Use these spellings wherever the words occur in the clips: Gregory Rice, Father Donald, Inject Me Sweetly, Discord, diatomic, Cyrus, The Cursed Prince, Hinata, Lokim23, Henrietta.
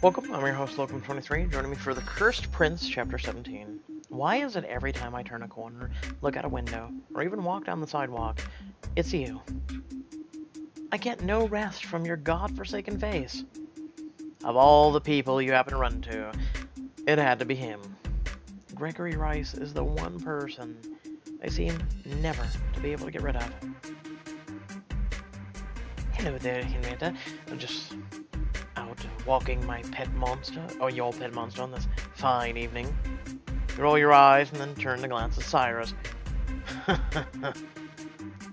Welcome, I'm your host Lokim23, joining me for The Cursed Prince, Chapter 17. Why is it every time I turn a corner, look out a window, or even walk down the sidewalk, it's you? I get no rest from your godforsaken face. Of all the people you happen to run into, it had to be him. Gregory Rice is the one person I seem never to be able to get rid of. Hello there, Hinata. I'm just out walking my pet monster, or your pet monster, on this fine evening. You roll your eyes and then turn to glance at Cyrus.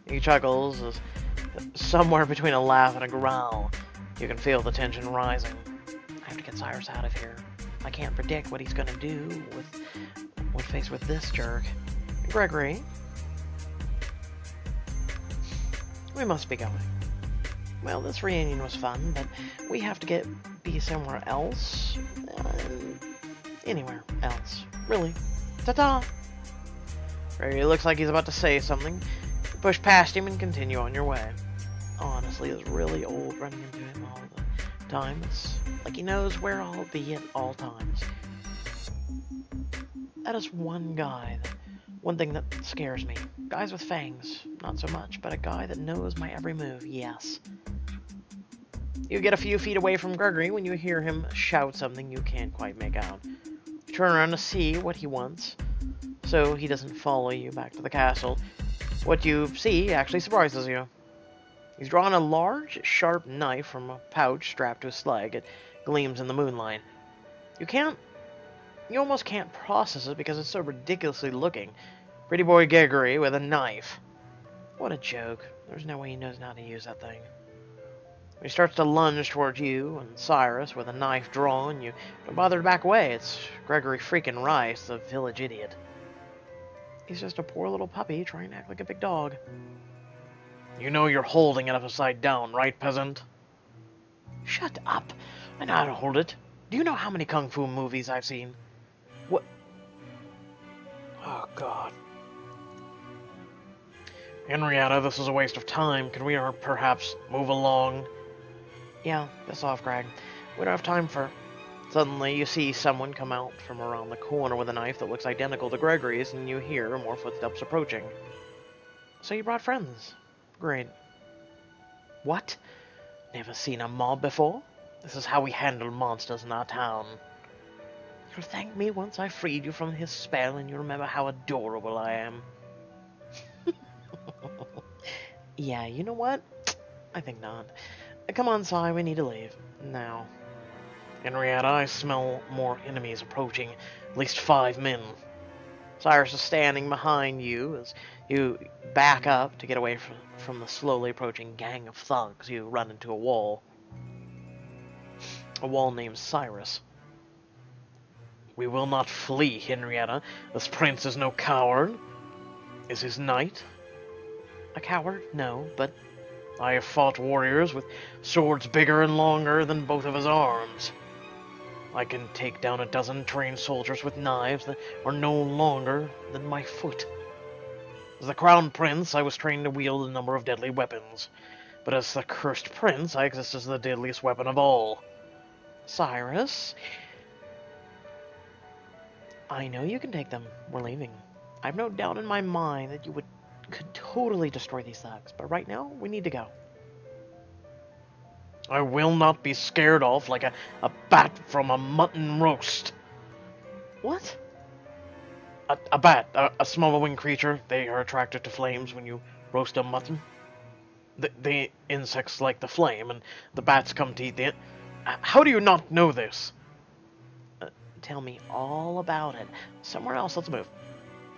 He chuckles, as somewhere between a laugh and a growl. You can feel the tension rising. I have to get Cyrus out of here. I can't predict what he's going to do when faced with this jerk. Gregory, we must be going. Well, this reunion was fun, but we have to be somewhere else. Anywhere else, really. Ta-ta! Gregory looks like he's about to say something. You push past him and continue on your way. Honestly, it's really old running into him all the time. It's like he knows where I'll be at all times. That is one thing that scares me. Guys with fangs, not so much, but a guy that knows my every move, yes. You get a few feet away from Gregory when you hear him shout something you can't quite make out. You turn around to see what he wants, so he doesn't follow you back to the castle. What you see actually surprises you. He's drawn a large, sharp knife from a pouch strapped to his slug. It gleams in the moonlight. You almost can't process it because it's so ridiculously looking. Pretty boy Gregory with a knife. What a joke. There's no way he knows how to use that thing. He starts to lunge towards you and Cyrus with a knife drawn. You don't bother to back away. It's Gregory freaking Rice, the village idiot. He's just a poor little puppy trying to act like a big dog. You know you're holding it upside down, right, peasant? Shut up. I know how to hold it. Do you know how many kung fu movies I've seen? What? Oh, God. Henrietta, this is a waste of time. Can we perhaps move along? Yeah, piss off, Greg. We don't have time for... Suddenly, you see someone come out from around the corner with a knife that looks identical to Gregory's, and you hear more footsteps approaching. So you brought friends. Great. What? Never seen a mob before? This is how we handle monsters in our town. You'll thank me once I freed you from his spell and you remember how adorable I am. Yeah, you know what? I think not. Come on, Sai, we need to leave. Now. Henrietta, I smell more enemies approaching. At least 5 men. Cyrus is standing behind you as you back up to get away from the slowly approaching gang of thugs. You run into a wall. A wall named Cyrus. We will not flee, Henrietta. This prince is no coward. Is his knight? A coward? No, but... I have fought warriors with swords bigger and longer than both of his arms. I can take down a dozen trained soldiers with knives that are no longer than my foot. As the crown prince, I was trained to wield a number of deadly weapons. But as the cursed prince, I exist as the deadliest weapon of all. Cyrus... I know you can take them. We're leaving. I've no doubt in my mind that you could totally destroy these thugs, but right now, we need to go. I will not be scared off like a bat from a mutton roast. What? A bat, a smaller winged creature. They are attracted to flames when you roast a mutton. The insects like the flame, and the bats come to eat the... How do you not know this? Tell me all about it. Somewhere else, let's move.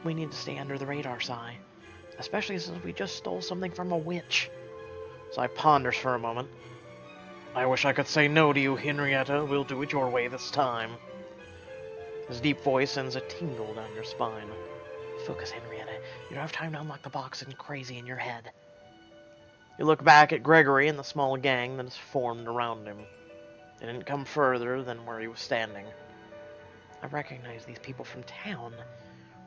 We need to stay under the radar, Sai. Especially since we just stole something from a witch. Sai ponders for a moment. I wish I could say no to you, Henrietta. We'll do it your way this time. His deep voice sends a tingle down your spine. Focus, Henrietta. You don't have time to unlock the box and crazy in your head. You look back at Gregory and the small gang that is formed around him. They didn't come further than where he was standing. I recognize these people from town.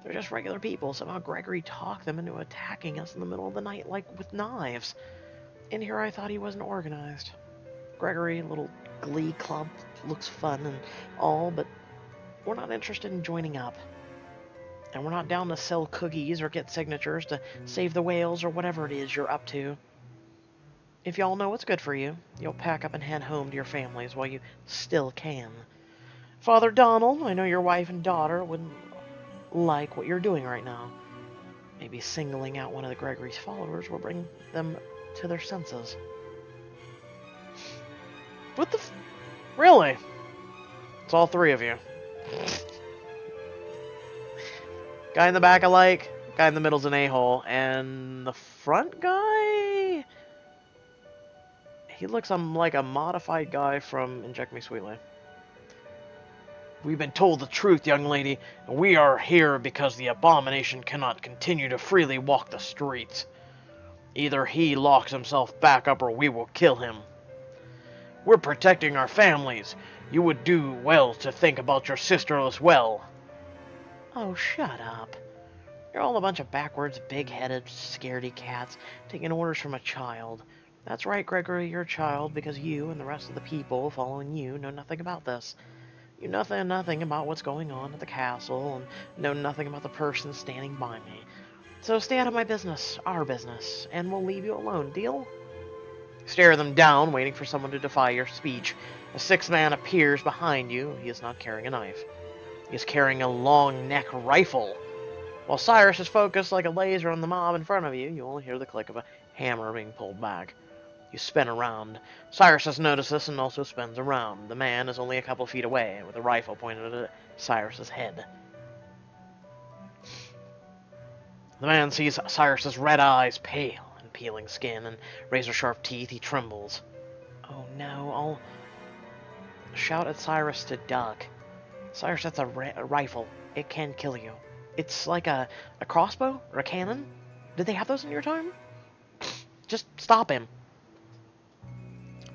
They're just regular people. Somehow Gregory talked them into attacking us in the middle of the night, like with knives. In here I thought he wasn't organized. Gregory, little glee club looks fun and all, but we're not interested in joining up. And we're not down to sell cookies or get signatures to save the whales or whatever it is you're up to. If y'all know what's good for you, you'll pack up and head home to your families while you still can. Father Donald, I know your wife and daughter wouldn't like what you're doing right now. Maybe singling out one of the Gregory's followers will bring them to their senses. What the f... Really? It's all three of you. Guy in the back I like, guy in the middle's an a-hole, and the front guy? He looks like a modified guy from Inject Me Sweetly. We've been told the truth, young lady, and we are here because the abomination cannot continue to freely walk the streets. Either he locks himself back up or we will kill him. We're protecting our families. You would do well to think about your sister as well. Oh, shut up. You're all a bunch of backwards, big-headed, scaredy cats taking orders from a child. That's right, Gregory, you're a child because you and the rest of the people following you know nothing about this. You know nothing about what's going on at the castle and know nothing about the person standing by me. So stay out of my business, our business, and we'll leave you alone, deal? Stare them down, waiting for someone to defy your speech. A sixth man appears behind you. He is not carrying a knife. He is carrying a long-neck rifle. While Cyrus is focused like a laser on the mob in front of you, you only hear the click of a hammer being pulled back. You spin around. Cyrus has noticed this and also spins around. The man is only a couple feet away, with a rifle pointed at Cyrus's head. The man sees Cyrus's red eyes, pale and peeling skin, and razor-sharp teeth. He trembles. Oh no, I'll shout at Cyrus to duck. Cyrus, that's a rifle. It can kill you. It's like a crossbow or a cannon. Did they have those in your time? Just stop him.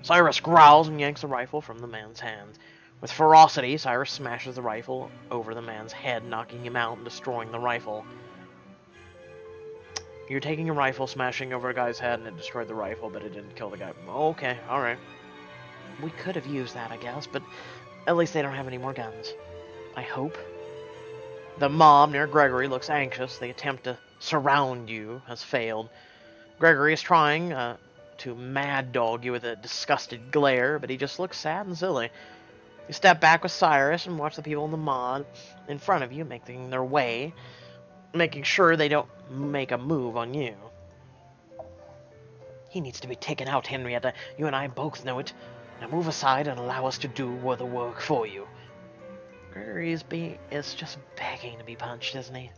Cyrus growls and yanks the rifle from the man's hands. With ferocity, Cyrus smashes the rifle over the man's head, knocking him out and destroying the rifle. You're taking a rifle, smashing over a guy's head, and it destroyed the rifle, but it didn't kill the guy. Okay, alright. We could have used that, I guess, but at least they don't have any more guns. I hope. The mob near Gregory looks anxious. The attempt to surround you has failed. Gregory is trying to mad dog you with a disgusted glare, but he just looks sad and silly. You step back with Cyrus and watch the people in the mob in front of you making their way, making sure they don't make a move on you. He needs to be taken out, Henrietta. You and I both know it. Now move aside and allow us to do the work for you. Gregory is just begging to be punched, isn't he?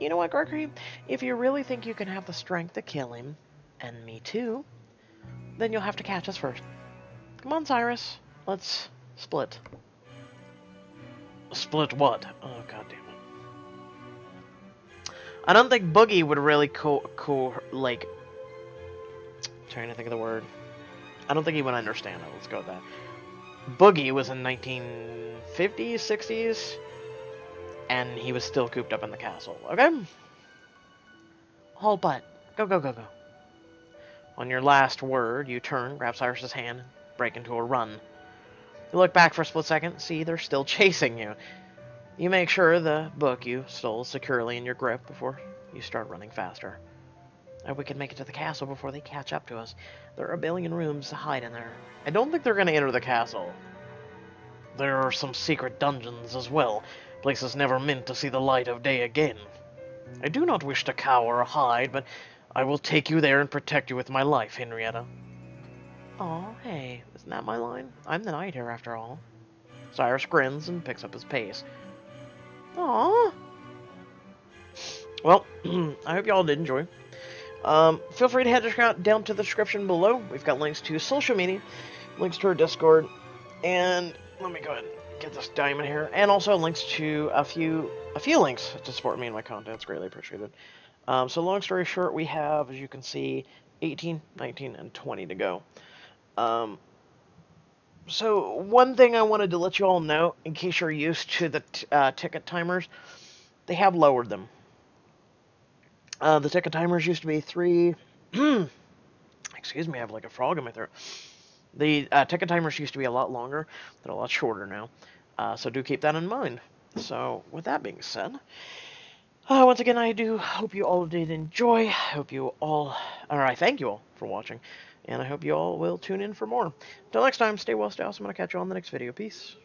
You know what, Gregory? If you really think you can have the strength to kill him, and me too, then you'll have to catch us first. Come on, Cyrus. Let's split. Split what? Oh, God damn it. I don't think Boogie would really like... I'm trying to think of the word. I don't think he would understand it. Let's go with that. Boogie was in 1950s, 60s, and he was still cooped up in the castle. Okay? Haul butt. Go, go, go, go. On your last word, you turn, grab Cyrus's hand, and break into a run. You look back for a split second, see they're still chasing you. You make sure the book you stole is securely in your grip before you start running faster. And we can make it to the castle before they catch up to us. There are a billion rooms to hide in there. I don't think they're going to enter the castle. There are some secret dungeons as well, places never meant to see the light of day again. I do not wish to cower or hide, but I will take you there and protect you with my life, Henrietta. Aw, hey, isn't that my line? I'm the knight here, after all. Cyrus grins and picks up his pace. Aw. Well, I hope y'all did enjoy. Feel free to head down to the description below. We've got links to social media, links to our Discord, and let me go ahead and get this diamond here, and also links to a few links to support me and my content. It's greatly appreciated. So long story short, we have, as you can see, 18, 19, and 20 to go. So one thing I wanted to let you all know, in case you're used to the ticket timers, they have lowered them. The ticket timers used to be 3... Excuse me, I have like a frog in my throat. The Tekken timers used to be a lot longer. They're a lot shorter now. So do keep that in mind. So with that being said, once again, I do hope you all did enjoy. I hope you all, or I thank you all for watching. And I hope you all will tune in for more. Until next time, stay well, stay awesome, and I'll catch you on the next video. Peace.